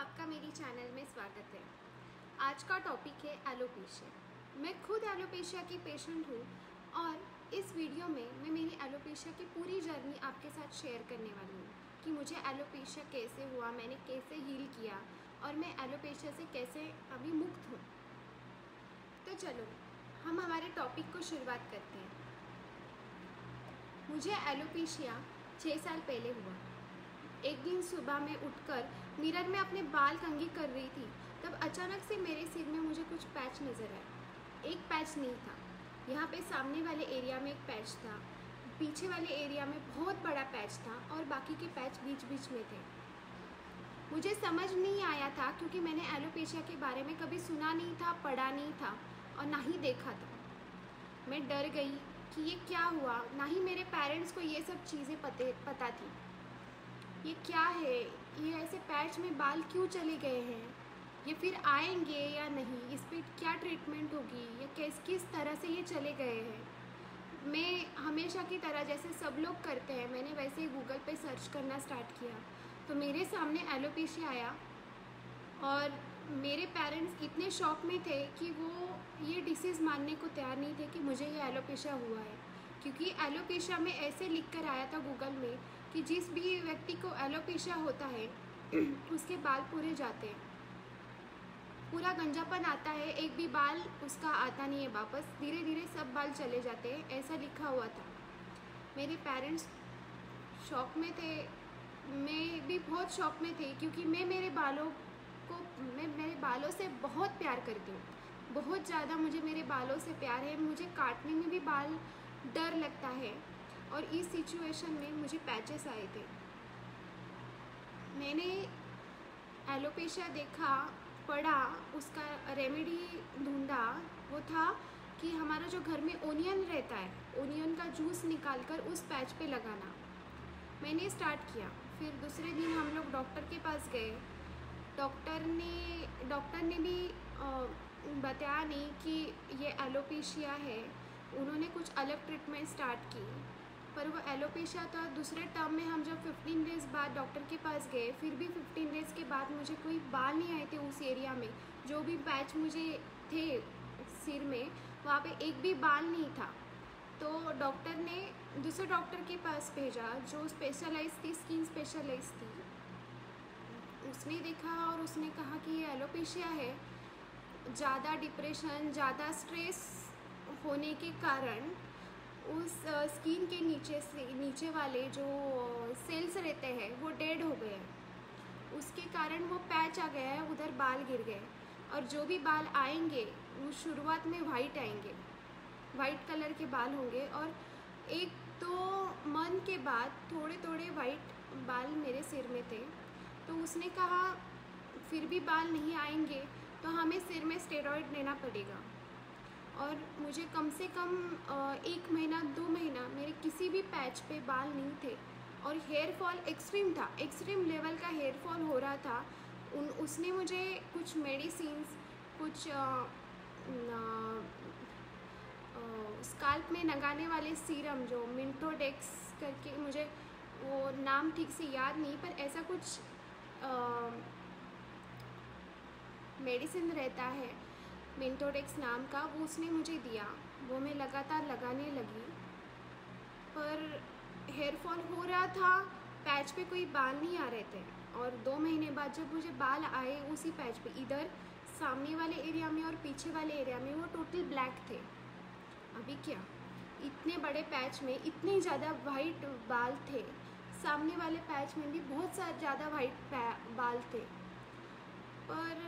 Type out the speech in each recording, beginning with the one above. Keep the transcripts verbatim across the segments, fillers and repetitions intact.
आपका मेरी चैनल में स्वागत है। आज का टॉपिक है एलोपेशिया। मैं खुद एलोपेशिया की पेशेंट हूँ और इस वीडियो में मैं मेरी एलोपेशिया की पूरी जर्नी आपके साथ शेयर करने वाली हूँ कि मुझे एलोपेशिया कैसे हुआ, मैंने कैसे हील किया और मैं एलोपेशिया से कैसे अभी मुक्त हूँ। तो चलो हम हमारे टॉपिक को शुरुआत करते हैं। मुझे एलोपेशिया छः साल पहले हुआ। एक दिन सुबह मैं उठकर मिरर में अपने बाल कंघी कर रही थी, तब अचानक से मेरे सिर में मुझे कुछ पैच नज़र आया। एक पैच नहीं था, यहाँ पे सामने वाले एरिया में एक पैच था, पीछे वाले एरिया में बहुत बड़ा पैच था और बाकी के पैच बीच बीच में थे। मुझे समझ नहीं आया था क्योंकि मैंने एलोपेशिया के बारे में कभी सुना नहीं था, पढ़ा नहीं था और ना ही देखा था। मैं डर गई कि ये क्या हुआ, ना ही मेरे पेरेंट्स को ये सब चीज़ें पते पता थी। ये क्या है, ये ऐसे पैच में बाल क्यों चले गए हैं, ये फिर आएंगे या नहीं, इस पर क्या ट्रीटमेंट होगी, या किस किस तरह से ये चले गए हैं। मैं हमेशा की तरह जैसे सब लोग करते हैं, मैंने वैसे ही गूगल पे सर्च करना स्टार्ट किया तो मेरे सामने एलोपेशिया आया और मेरे पेरेंट्स इतने शॉक में थे कि वो ये डिसीज़ मानने को तैयार नहीं थे कि मुझे ये एलोपेशिया हुआ है, क्योंकि एलोपेशिया में ऐसे लिख कर आया था गूगल में कि जिस भी व्यक्ति को एलोपेशिया होता है उसके बाल पूरे जाते हैं, पूरा गंजापन आता है, एक भी बाल उसका आता नहीं है वापस, धीरे धीरे सब बाल चले जाते हैं, ऐसा लिखा हुआ था। मेरे पेरेंट्स शॉक में थे, मैं भी बहुत शॉक में थी क्योंकि मैं मेरे बालों को मैं मेरे बालों से बहुत प्यार करती हूँ, बहुत ज़्यादा मुझे मेरे बालों से प्यार है। मुझे काटने में भी बाल डर लगता है और इस सिचुएशन में मुझे पैचेस आए थे। मैंने एलोपेशिया देखा, पढ़ा, उसका रेमेडी ढूंढा। वो था कि हमारा जो घर में ओनियन रहता है, ओनियन का जूस निकालकर उस पैच पे लगाना। मैंने स्टार्ट किया, फिर दूसरे दिन हम लोग डॉक्टर के पास गए। डॉक्टर ने डॉक्टर ने भी बताया नहीं कि ये एलोपेशिया है, उन्होंने कुछ अलग ट्रीटमेंट स्टार्ट की, पर वो एलोपेशिया था। दूसरे टर्म में हम जब पंद्रह डेज़ बाद डॉक्टर के पास गए, फिर भी पंद्रह डेज़ के बाद मुझे कोई बाल नहीं आए थे उस एरिया में, जो भी पैच मुझे थे सिर में वहाँ पे एक भी बाल नहीं था। तो डॉक्टर ने दूसरे डॉक्टर के पास भेजा जो स्पेशलाइज थी, स्किन स्पेशलाइज थी। उसने देखा और उसने कहा कि ये एलोपेशिया है। ज़्यादा डिप्रेशन, ज़्यादा स्ट्रेस होने के कारण उस स्किन के नीचे से नीचे वाले जो सेल्स रहते हैं वो डेड हो गए, उसके कारण वो पैच आ गया है, उधर बाल गिर गए और जो भी बाल आएंगे वो शुरुआत में वाइट आएंगे, वाइट कलर के बाल होंगे और एक दो मंथ के बाद थोड़े थोड़े वाइट बाल मेरे सिर में थे। तो उसने कहा फिर भी बाल नहीं आएंगे तो हमें सिर में स्टेरॉइड लेना पड़ेगा। और मुझे कम से कम एक महीना दो महीना मेरे किसी भी पैच पे बाल नहीं थे और हेयर फॉल एक्सट्रीम था, एक्सट्रीम लेवल का हेयर फॉल हो रहा था। उन उसने मुझे कुछ मेडिसिन्स, कुछ स्काल्प में लगाने वाले सीरम जो मिंटोडेक्स करके, मुझे वो नाम ठीक से याद नहीं, पर ऐसा कुछ मेडिसिन रहता है मिंटोडेक्स नाम का, वो उसने मुझे दिया, वो मैं लगातार लगाने लगी, पर हेयर फॉल हो रहा था, पैच पे कोई बाल नहीं आ रहे थे। और दो महीने बाद जब मुझे बाल आए उसी पैच पे, इधर सामने वाले एरिया में और पीछे वाले एरिया में, वो टोटल ब्लैक थे। अभी क्या, इतने बड़े पैच में इतने ज़्यादा वाइट बाल थे, सामने वाले पैच में भी बहुत ज़्यादा वाइट बाल थे, पर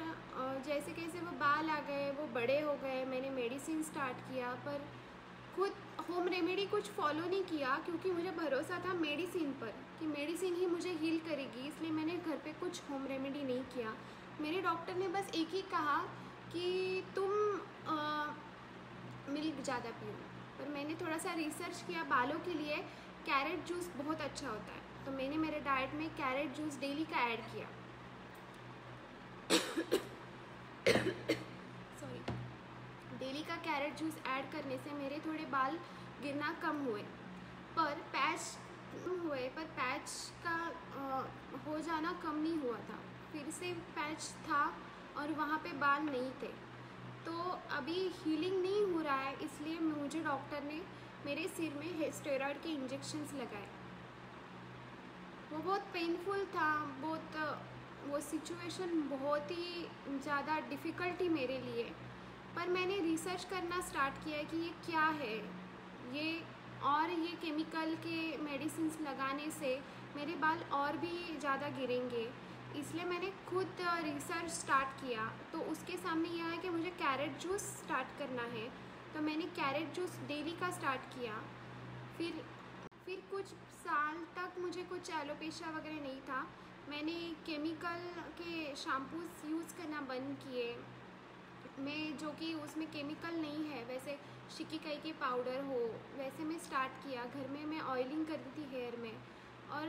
जैसे कैसे वो बाल आ गए, वो बड़े हो गए। मैंने मेडिसिन स्टार्ट किया पर खुद होम रेमेडी कुछ फॉलो नहीं किया क्योंकि मुझे भरोसा था मेडिसिन पर कि मेडिसिन ही मुझे हील करेगी, इसलिए मैंने घर पे कुछ होम रेमेडी नहीं किया। मेरे डॉक्टर ने बस एक ही कहा कि तुम आ, मिल्क ज़्यादा पियो, पर मैंने थोड़ा सा रिसर्च किया, बालों के लिए कैरेट जूस बहुत अच्छा होता है, तो मैंने मेरे डाइट में कैरेट जूस डेली का ऐड किया। सॉरी डेली का कैरेट जूस ऐड करने से मेरे थोड़े बाल गिरना कम हुए, पर पैच हुए पर पैच का आ, हो जाना कम नहीं हुआ था। फिर से पैच था और वहाँ पे बाल नहीं थे, तो अभी हीलिंग नहीं हो रहा है, इसलिए मुझे डॉक्टर ने मेरे सिर में स्टेरॉइड के इंजेक्शन्स लगाए। वो बहुत पेनफुल था, बहुत वो सिचुएशन बहुत ही ज़्यादा डिफ़िकल्ट थी मेरे लिए। पर मैंने रिसर्च करना स्टार्ट किया कि ये क्या है, ये और ये केमिकल के मेडिसिन्स लगाने से मेरे बाल और भी ज़्यादा गिरेंगे, इसलिए मैंने खुद रिसर्च स्टार्ट किया। तो उसके सामने यह है कि मुझे कैरेट जूस स्टार्ट करना है, तो मैंने कैरेट जूस डेली का स्टार्ट किया। फिर फिर कुछ साल तक मुझे कुछ एलोपेशिया वगैरह नहीं था। मैंने केमिकल के शैम्पूस यूज़ करना बंद किए, मैं जो कि उसमें केमिकल नहीं है, वैसे शिकाकाई के पाउडर हो वैसे मैं स्टार्ट किया। घर में मैं ऑयलिंग करती थी हेयर में, और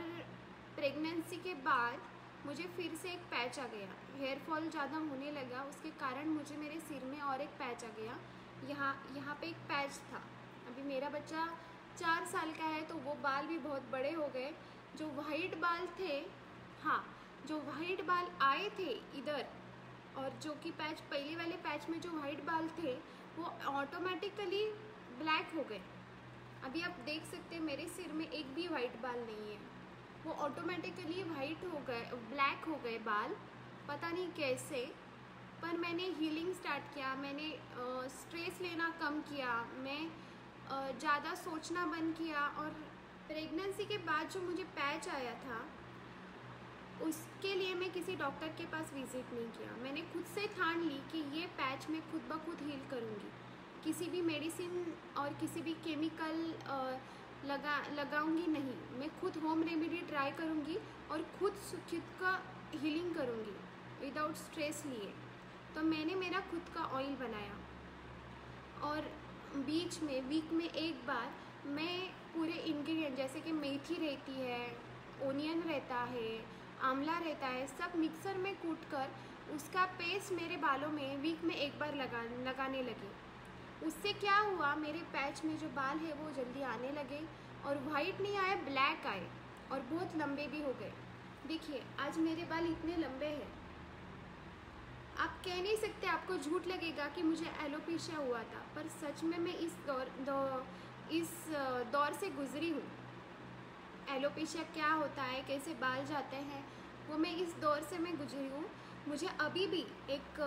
प्रेगनेंसी के बाद मुझे फिर से एक पैच आ गया, हेयर फॉल ज़्यादा होने लगा, उसके कारण मुझे मेरे सिर में और एक पैच आ गया। यहाँ यहाँ पे एक पैच था। अभी मेरा बच्चा चार साल का है, तो वो बाल भी बहुत बड़े हो गए। जो वाइट बाल थे, हाँ जो वाइट बाल आए थे इधर, और जो कि पैच पहले वाले पैच में जो वाइट बाल थे वो ऑटोमेटिकली ब्लैक हो गए। अभी आप देख सकते हैं मेरे सिर में एक भी वाइट बाल नहीं है, वो ऑटोमेटिकली वाइट हो गए, ब्लैक हो गए बाल, पता नहीं कैसे। पर मैंने हीलिंग स्टार्ट किया, मैंने स्ट्रेस लेना कम किया, मैं ज़्यादा सोचना बंद किया। और प्रेगनेंसी के बाद जो मुझे पैच आया था, उसके लिए मैं किसी डॉक्टर के पास विज़िट नहीं किया, मैंने खुद से ठान ली कि ये पैच मैं खुद ब खुद हील करूँगी, किसी भी मेडिसिन और किसी भी केमिकल आ, लगा लगाऊंगी नहीं। मैं खुद होम रेमेडी ट्राई करूंगी और खुद खुद का हीलिंग करूंगी विदाउट स्ट्रेस लिए। तो मैंने मेरा खुद का ऑयल बनाया, और बीच में वीक में एक बार मैं पूरे इंग्रेडिएंट जैसे कि मेथी रहती है, ओनियन रहता है, आंवला रहता है, सब मिक्सर में कूटकर उसका पेस्ट मेरे बालों में वीक में एक बार लगा लगाने लगी। उससे क्या हुआ, मेरे पैच में जो बाल है वो जल्दी आने लगे, और वाइट नहीं आए, ब्लैक आए, और बहुत लंबे भी हो गए। देखिए आज मेरे बाल इतने लंबे हैं, आप कह नहीं सकते, आपको झूठ लगेगा कि मुझे एलोपेशिया हुआ था, पर सच में मैं इस दौर दौर इस दौर से गुजरी हूँ। एलोपेशिया क्या होता है, कैसे बाल जाते हैं, वो मैं इस दौर से मैं गुजरी हूँ। मुझे अभी भी एक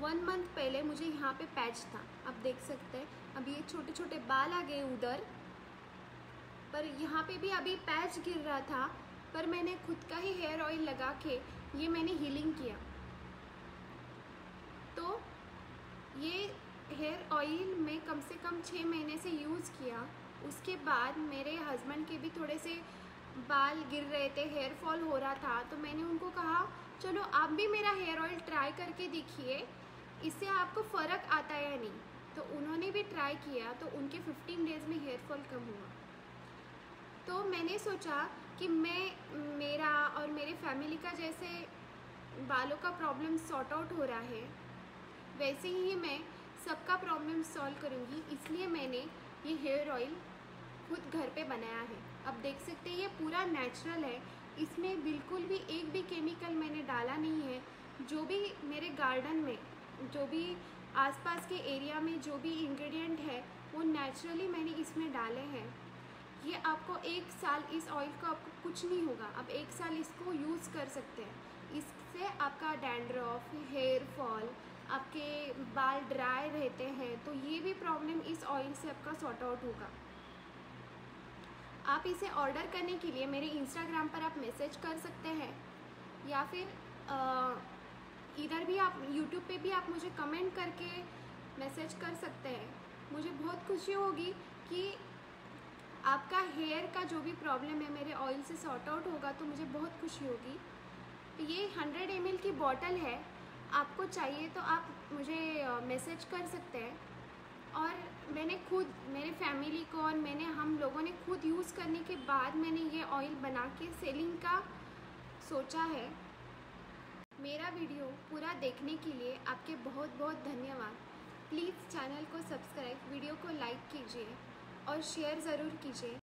वन मंथ पहले मुझे यहाँ पे पैच था, आप देख सकते हैं, अभी ये छोटे छोटे बाल आ गए उधर, पर यहाँ पे भी अभी पैच गिर रहा था। पर मैंने खुद का ही हेयर ऑयल लगा के ये मैंने हीलिंग किया। तो ये हेयर ऑयल मैं कम से कम छः महीने से यूज़ किया। उसके बाद मेरे हस्बैंड के भी थोड़े से बाल गिर रहे थे, हेयर फॉल हो रहा था, तो मैंने उनको कहा चलो आप भी मेरा हेयर ऑयल ट्राई करके देखिए, इससे आपको फ़र्क आता है या नहीं। तो उन्होंने भी ट्राई किया, तो उनके पंद्रह डेज़ में हेयर फॉल कम हुआ। तो मैंने सोचा कि मैं मेरा और मेरे फैमिली का जैसे बालों का प्रॉब्लम सॉर्ट आउट हो रहा है, वैसे ही मैं सबका प्रॉब्लम सॉल्व करूँगी, इसलिए मैंने ये हेयर ऑयल खुद घर पे बनाया है। अब देख सकते हैं ये पूरा नेचुरल है, इसमें बिल्कुल भी एक भी केमिकल मैंने डाला नहीं है। जो भी मेरे गार्डन में, जो भी आसपास के एरिया में जो भी इंग्रेडिएंट है वो नेचुरली मैंने इसमें डाले हैं। ये आपको एक साल इस ऑयल को आपको कुछ नहीं होगा, आप एक साल इसको यूज़ कर सकते हैं। इससे आपका डैंड्रफ, हेयर फॉल, आपके बाल ड्राई रहते हैं, तो ये भी प्रॉब्लम इस ऑयल से आपका सॉर्ट आउट होगा। आप इसे ऑर्डर करने के लिए मेरे इंस्टाग्राम पर आप मैसेज कर सकते हैं, या फिर आ, इधर भी आप यूट्यूब पे भी आप मुझे कमेंट करके मैसेज कर सकते हैं। मुझे बहुत खुशी होगी कि आपका हेयर का जो भी प्रॉब्लम है मेरे ऑयल से सॉर्ट आउट होगा, तो मुझे बहुत खुशी होगी। तो ये हंड्रेड एम एल की बॉटल है, आपको चाहिए तो आप मुझे मैसेज कर सकते हैं। और मैंने खुद मेरे फैमिली को और मैंने हम लोगों ने खुद यूज़ करने के बाद मैंने ये ऑयल बना के सेलिंग का सोचा है। मेरा वीडियो पूरा देखने के लिए आपके बहुत बहुत धन्यवाद। प्लीज़ चैनल को सब्सक्राइब, वीडियो को लाइक कीजिए और शेयर ज़रूर कीजिए।